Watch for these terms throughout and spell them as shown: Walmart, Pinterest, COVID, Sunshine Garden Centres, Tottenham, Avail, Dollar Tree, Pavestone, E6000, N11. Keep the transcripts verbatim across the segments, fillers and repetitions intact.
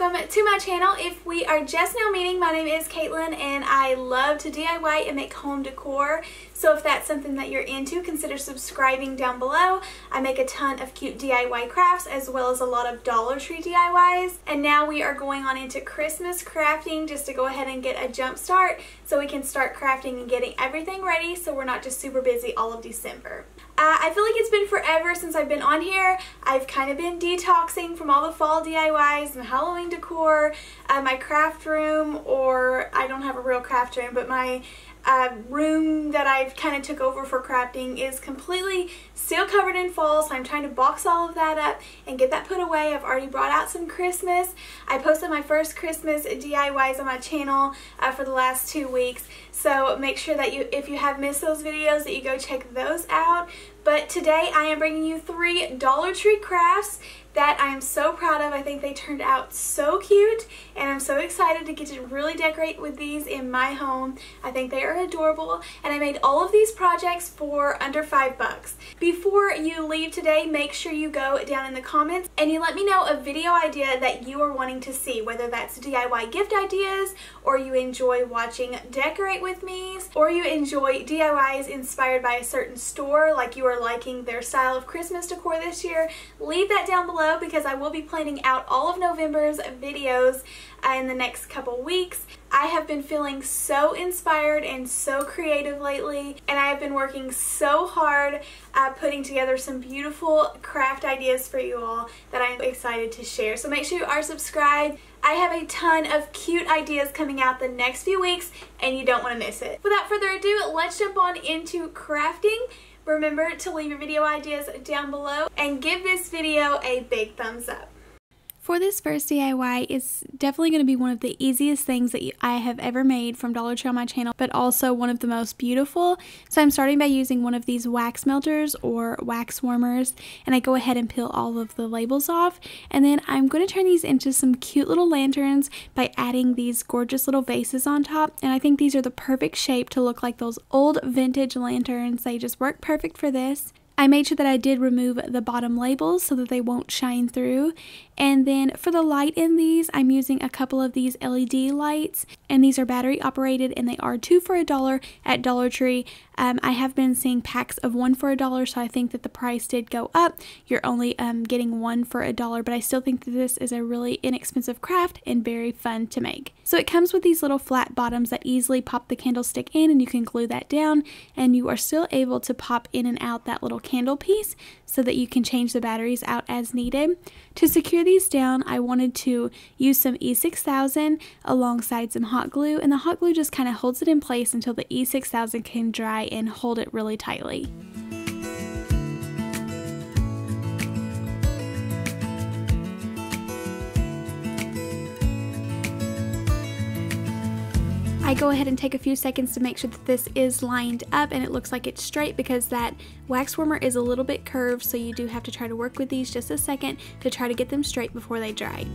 welcome to my channel. If we are just now meeting, my name is Caitlin and I love to D I Y and make home decor. So if that's something that you're into, consider subscribing down below. I make a ton of cute D I Y crafts as well as a lot of Dollar Tree D I Ys. And now we are going on into Christmas crafting just to go ahead and get a jump start so we can start crafting and getting everything ready so we're not just super busy all of December. Uh, I feel like it's been forever since I've been on here. I've kind of been detoxing from all the fall D I Ys and Halloween decor, uh, my craft room, or I don't have a real craft room, but my uh, room that I've kind of took over for crafting is completely still covered in fall, so I'm trying to box all of that up and get that put away. I've already brought out some Christmas. I posted my first Christmas D I Ys on my channel uh, for the last two weeks, so make sure that you, if you have missed those videos, that you go check those out. But today I am bringing you three Dollar Tree crafts that I am so proud of. I think they turned out so cute and I'm so excited to get to really decorate with these in my home. I think they are adorable and I made all of these projects for under five bucks. Before you leave today, make sure you go down in the comments and you let me know a video idea that you are wanting to see, whether that's D I Y gift ideas or you enjoy watching decorate with me's, or you enjoy D I Ys inspired by a certain store, like you are liking their style of Christmas decor this year. Leave that down below because I will be planning out all of November's videos uh, in the next couple weeks. I have been feeling so inspired and so creative lately, and I have been working so hard uh, putting together some beautiful craft ideas for you all that I'm excited to share. So make sure you are subscribed. I have a ton of cute ideas coming out the next few weeks and you don't want to miss it. Without further ado, let's jump on into crafting. Remember to leave your video ideas down below and give this video a big thumbs up. For this first D I Y, it's definitely going to be one of the easiest things that I have ever made from Dollar Tree on my channel, but also one of the most beautiful. So I'm starting by using one of these wax melters or wax warmers, and I go ahead and peel all of the labels off. And then I'm going to turn these into some cute little lanterns by adding these gorgeous little vases on top. And I think these are the perfect shape to look like those old vintage lanterns. They just work perfect for this. I made sure that I did remove the bottom labels so that they won't shine through. And then for the light in these, I'm using a couple of these L E D lights, and these are battery operated and they are two for a dollar at Dollar Tree. Um, I have been seeing packs of one for a dollar, so I think that the price did go up. You're only um, getting one for a dollar, but I still think that this is a really inexpensive craft and very fun to make. So it comes with these little flat bottoms that easily pop the candlestick in, and you can glue that down, and you are still able to pop in and out that little candlestick candle piece so that you can change the batteries out as needed. To secure these down, I wanted to use some E six thousand alongside some hot glue, and the hot glue just kind of holds it in place until the E six thousand can dry and hold it really tightly. I go ahead and take a few seconds to make sure that this is lined up and it looks like it's straight, because that wax warmer is a little bit curved, so you do have to try to work with these just a second to try to get them straight before they dry.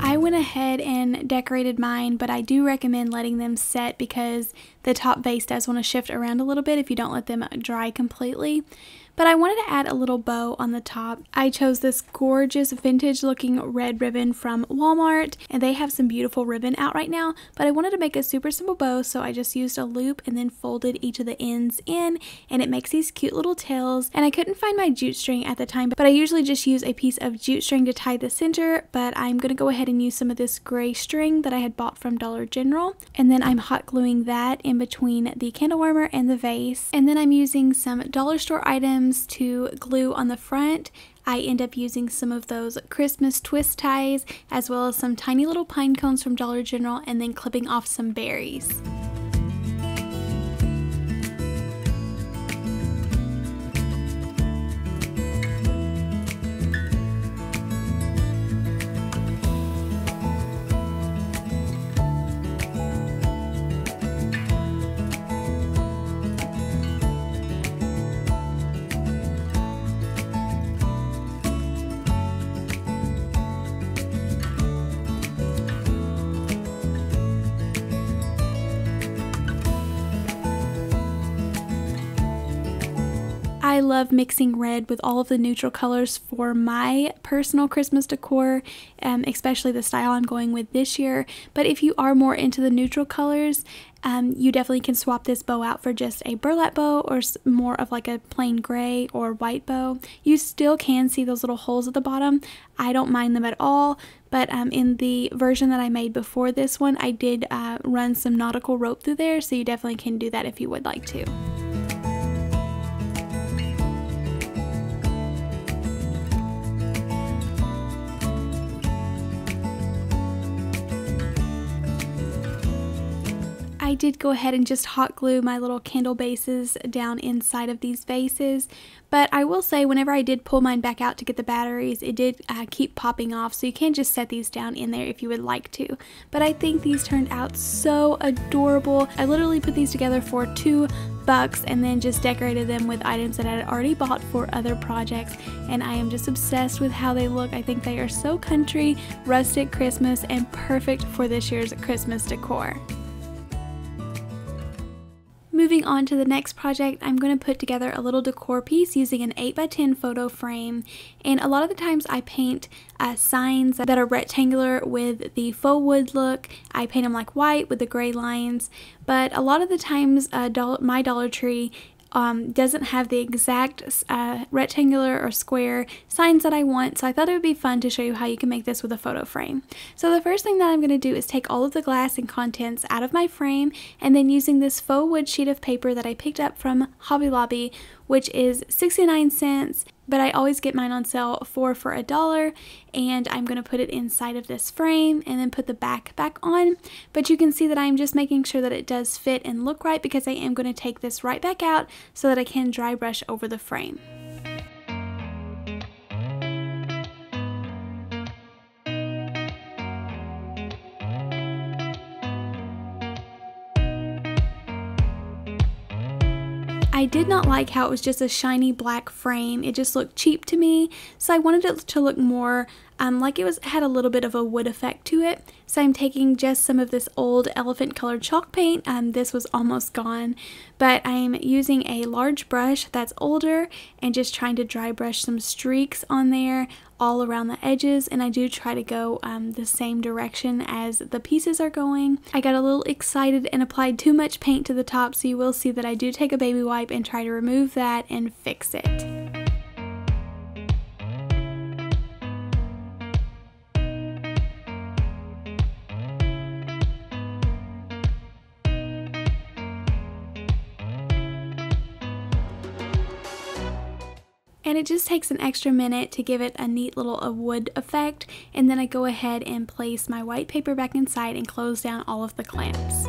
I went ahead and decorated mine, but I do recommend letting them set because the top vase does want to shift around a little bit if you don't let them dry completely. But I wanted to add a little bow on the top. I chose this gorgeous vintage looking red ribbon from Walmart, and they have some beautiful ribbon out right now, but I wanted to make a super simple bow, so I just used a loop and then folded each of the ends in, and it makes these cute little tails. And I couldn't find my jute string at the time, but I usually just use a piece of jute string to tie the center, but I'm going to go ahead and use some of this gray string that I had bought from Dollar General, and then I'm hot gluing that in between the candle warmer and the vase. And then I'm using some dollar store items to glue on the front. I end up using some of those Christmas twist ties as well as some tiny little pine cones from Dollar General, and then clipping off some berries. love mixing red with all of the neutral colors for my personal Christmas decor, um, especially the style I'm going with this year. But if you are more into the neutral colors, um, you definitely can swap this bow out for just a burlap bow or more of like a plain gray or white bow. You still can see those little holes at the bottom. I don't mind them at all, but um, in the version that I made before this one, I did uh, run some nautical rope through there, so you definitely can do that if you would like to. I did go ahead and just hot glue my little candle bases down inside of these vases, but I will say whenever I did pull mine back out to get the batteries, it did uh, keep popping off, so you can just set these down in there if you would like to. But I think these turned out so adorable. I literally put these together for two bucks and then just decorated them with items that I had already bought for other projects, and I am just obsessed with how they look. I think they are so country, rustic Christmas, and perfect for this year's Christmas decor. Moving on to the next project, I'm going to put together a little decor piece using an eight by ten photo frame, and a lot of the times I paint uh, signs that are rectangular with the faux wood look. I paint them like white with the gray lines, but a lot of the times uh, my Dollar Tree Um, doesn't have the exact uh, rectangular or square signs that I want, so I thought it would be fun to show you how you can make this with a photo frame. So the first thing that I'm going to do is take all of the glass and contents out of my frame, and then using this faux wood sheet of paper that I picked up from Hobby Lobby, which is sixty-nine cents, but I always get mine on sale for for a dollar, and I'm going to put it inside of this frame and then put the back back on. But you can see that I'm just making sure that it does fit and look right, because I am going to take this right back out so that I can dry brush over the frame. I did not like how it was just a shiny black frame. It just looked cheap to me, so I wanted it to look more um, like it was had a little bit of a wood effect to it. So I'm taking just some of this old elephant colored chalk paint. Um, this was almost gone, but I'm using a large brush that's older and just trying to dry brush some streaks on there all around the edges, and I do try to go um, the same direction as the pieces are going. I got a little excited and applied too much paint to the top, so you will see that I do take a baby wipe and try to remove that and fix it. And it just takes an extra minute to give it a neat little a wood effect, and then I go ahead and place my white paper back inside and close down all of the clamps.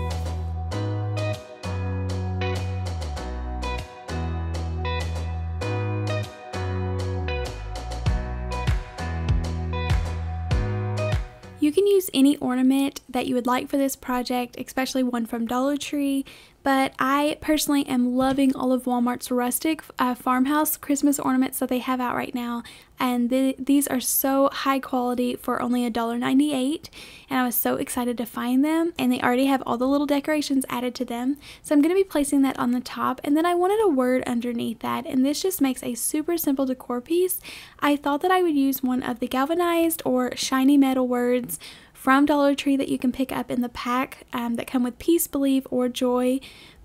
You can use any ornament that you would like for this project, especially one from Dollar Tree, but I personally am loving all of Walmart's rustic uh, farmhouse Christmas ornaments that they have out right now, and th these are so high quality for only a dollar ninety-eight, and I was so excited to find them, and they already have all the little decorations added to them, so I'm going to be placing that on the top, and then I wanted a word underneath that, and this just makes a super simple decor piece. I thought that I would use one of the galvanized or shiny metal words from Dollar Tree that you can pick up in the pack um, that come with peace, believe, or joy,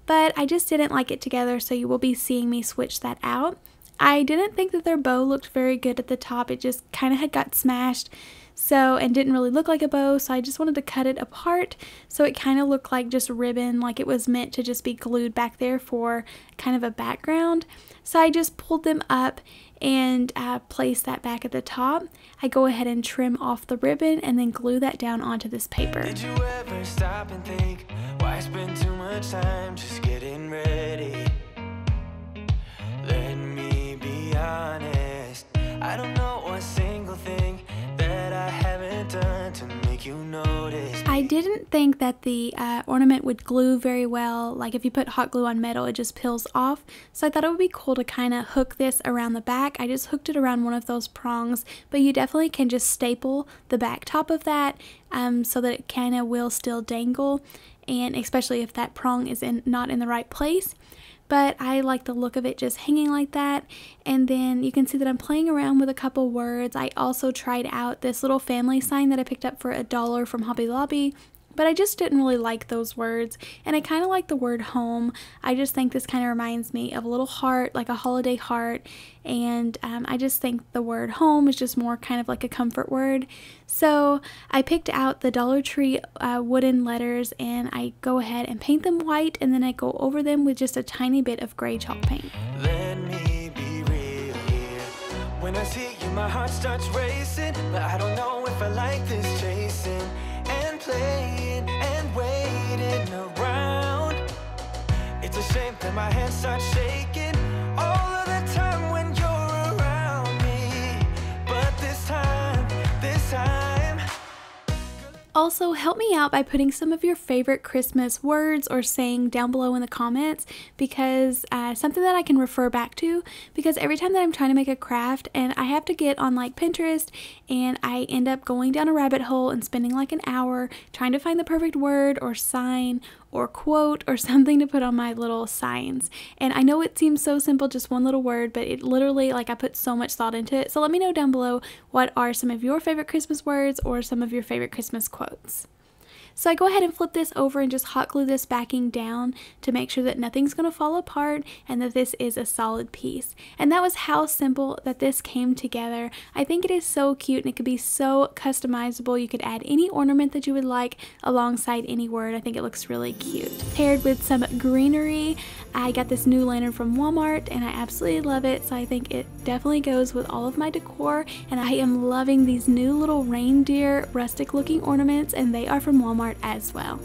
but I just didn't like it together, so you will be seeing me switch that out. I didn't think that their bow looked very good at the top. It just kind of had got smashed, so, and didn't really look like a bow, so I just wanted to cut it apart so it kind of looked like just ribbon, like it was meant to just be glued back there for kind of a background. So I just pulled them up and uh, place that back at the top. I go ahead and trim off the ribbon and then glue that down onto this paper. Did you ever stop and think, why spend too much time just getting ready? Let me be honest, I don't know a single thing that I haven't done to make you notice. I didn't think that the uh, ornament would glue very well. Like if you put hot glue on metal, it just peels off, so I thought it would be cool to kind of hook this around the back. I just hooked it around one of those prongs, but you definitely can just staple the back top of that um, so that it kind of will still dangle, and especially if that prong is in, not in the right place. but I like the look of it just hanging like that. And then you can see that I'm playing around with a couple words. I also tried out this little family sign that I picked up for a dollar from Hobby Lobby, but I just didn't really like those words, and I kind of like the word home. I just think this kind of reminds me of a little heart, like a holiday heart, and um, I just think the word home is just more kind of like a comfort word. So I picked out the Dollar Tree uh, wooden letters, and I go ahead and paint them white, and then I go over them with just a tiny bit of gray chalk paint. Let me be real here. When I see you, my heart starts racing, but I don't know if I like this chasing and playing and waiting around. It's a shame that my hands start shaking all of the time when you're around me, but this time, this time. Also, help me out by putting some of your favorite Christmas words or saying down below in the comments, because uh, something that I can refer back to, because every time that I'm trying to make a craft and I have to get on like Pinterest, and I end up going down a rabbit hole and spending like an hour trying to find the perfect word or sign or quote or something to put on my little signs. And I know it seems so simple, just one little word, but it literally, like, I put so much thought into it. So let me know down below, what are some of your favorite Christmas words or some of your favorite Christmas quotes. So I go ahead and flip this over and just hot glue this backing down to make sure that nothing's going to fall apart and that this is a solid piece. And that was how simple that this came together. I think it is so cute, and it could be so customizable. You could add any ornament that you would like alongside any word. I think it looks really cute. Paired with some greenery, I got this new lantern from Walmart, and I absolutely love it. So I think it definitely goes with all of my decor, and I am loving these new little reindeer rustic looking ornaments, and they are from Walmart as well.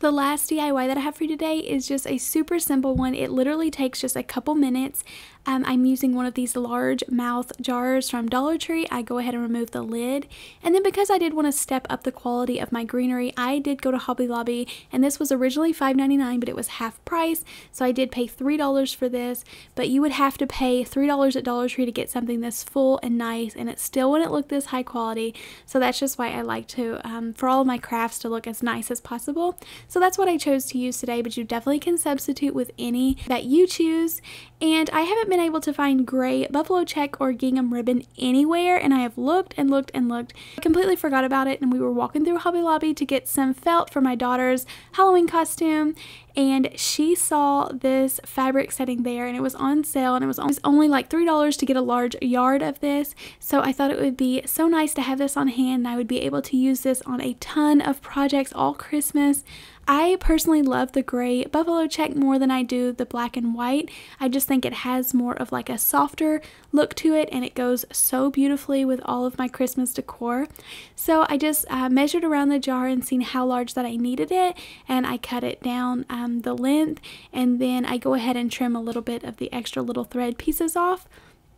The last D I Y that I have for you today is just a super simple one. It literally takes just a couple minutes. Um, I'm using one of these large mouth jars from Dollar Tree. I go ahead and remove the lid. And then, because I did want to step up the quality of my greenery, I did go to Hobby Lobby, and this was originally five ninety-nine, but it was half price. So I did pay three dollars for this, but you would have to pay three dollars at Dollar Tree to get something this full and nice, and it still wouldn't look this high quality. So that's just why I like to, um, for all of my crafts to look as nice as possible. So that's what I chose to use today, but you definitely can substitute with any that you choose. And I haven't been able to find gray buffalo check or gingham ribbon anywhere, and I have looked and looked and looked. I completely forgot about it, and we were walking through Hobby Lobby to get some felt for my daughter's Halloween costume, and she saw this fabric setting there, and it was on sale, and it was only like three dollars to get a large yard of this. So I thought it would be so nice to have this on hand, and I would be able to use this on a ton of projects all Christmas. I personally love the gray buffalo check more than I do the black and white. I just think it has more of like a softer look to it, and it goes so beautifully with all of my Christmas decor. So I just uh, measured around the jar and seen how large that I needed it, and I cut it down um, the length, and then I go ahead and trim a little bit of the extra little thread pieces off.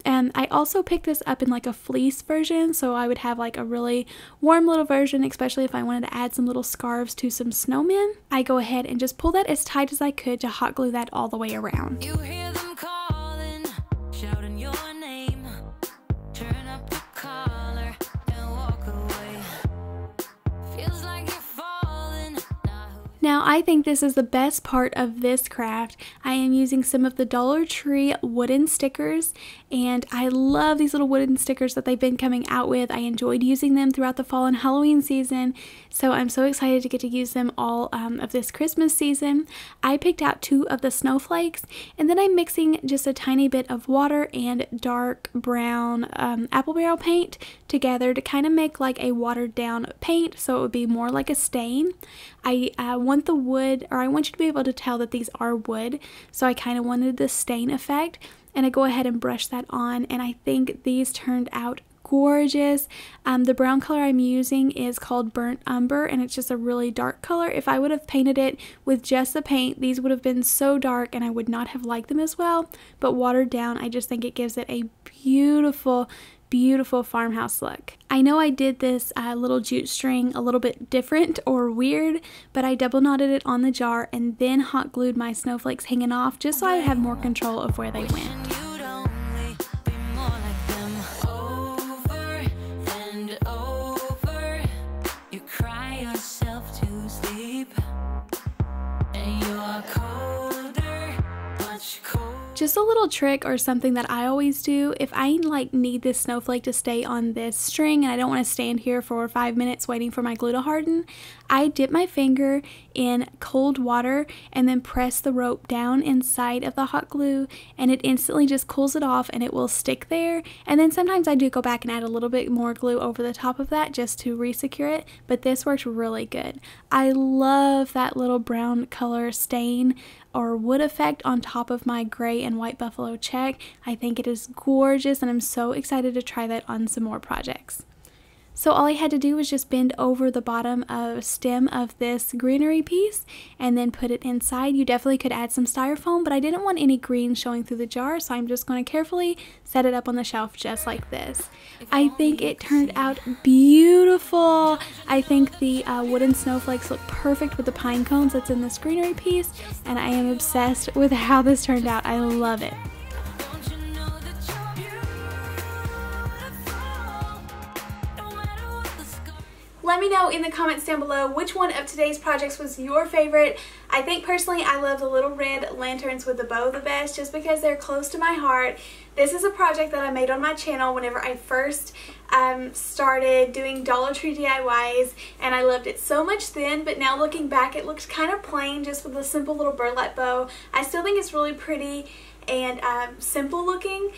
And I also picked this up in like a fleece version, so I would have like a really warm little version, especially if I wanted to add some little scarves to some snowmen. I go ahead and just pull that as tight as I could to hot glue that all the way around. You hear them calling, shouting your name. Turn up the collar and walk away. Feels like you're falling. Now, I think this is the best part of this craft. I am using some of the Dollar Tree wooden stickers, and I love these little wooden stickers that they've been coming out with. I enjoyed using them throughout the fall and Halloween season, so I'm so excited to get to use them all um, of this Christmas season. I picked out two of the snowflakes, and then I'm mixing just a tiny bit of water and dark brown um, apple barrel paint together to kind of make like a watered down paint, so it would be more like a stain. I uh, want the wood, or I want you to be able to tell that these are wood, so I kind of wanted the stain effect. And I go ahead and brush that on, and I think these turned out gorgeous. Um, the brown color I'm using is called Burnt Umber, and it's just a really dark color. If I would have painted it with just the paint, these would have been so dark, and I would not have liked them as well. But watered down, I just think it gives it a beautiful, beautiful farmhouse look. I know I did this uh, little jute string a little bit different or weird, but I double knotted it on the jar and then hot glued my snowflakes hanging off, just so I would have more control of where they went. Over and over Just a little trick or something that I always do, if I like need this snowflake to stay on this string and I don't want to stand here for five minutes waiting for my glue to harden, I dip my finger in cold water and then press the rope down inside of the hot glue, and it instantly just cools it off and it will stick there. And then sometimes I do go back and add a little bit more glue over the top of that just to re-secure it, but this works really good. I love that little brown color stain or wood effect on top of my gray and white buffalo check. I think it is gorgeous and I'm so excited to try that on some more projects. So all I had to do was just bend over the bottom of stem of this greenery piece and then put it inside. You definitely could add some styrofoam, but I didn't want any green showing through the jar, so I'm just going to carefully set it up on the shelf just like this. I think it turned out beautiful. I think the uh, wooden snowflakes look perfect with the pine cones that's in this greenery piece, and I am obsessed with how this turned out. I love it. Let me know in the comments down below which one of today's projects was your favorite. I think personally I love the little red lanterns with the bow the best just because they're close to my heart. This is a project that I made on my channel whenever I first um, started doing Dollar Tree D I Ys, and I loved it so much then, but now looking back it looks kind of plain just with a simple little burlap bow. I still think it's really pretty and um, simple looking,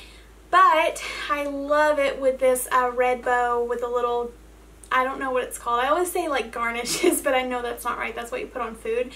but I love it with this uh, red bow with a little, I don't know what it's called. I always say like garnishes, but I know that's not right. That's what you put on food.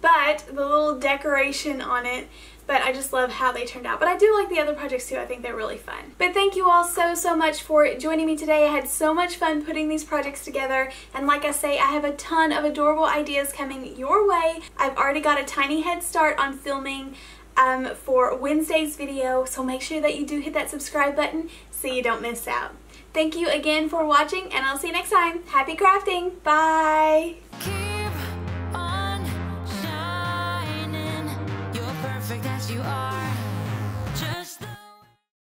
But the little decoration on it, but I just love how they turned out. But I do like the other projects too. I think they're really fun. But thank you all so, so much for joining me today. I had so much fun putting these projects together. And like I say, I have a ton of adorable ideas coming your way. I've already got a tiny head start on filming um, for Wednesday's video. So make sure that you do hit that subscribe button so you don't miss out. Thank you again for watching, and I'll see you next time. Happy crafting. Bye. Keep on shining. You're perfect as you are.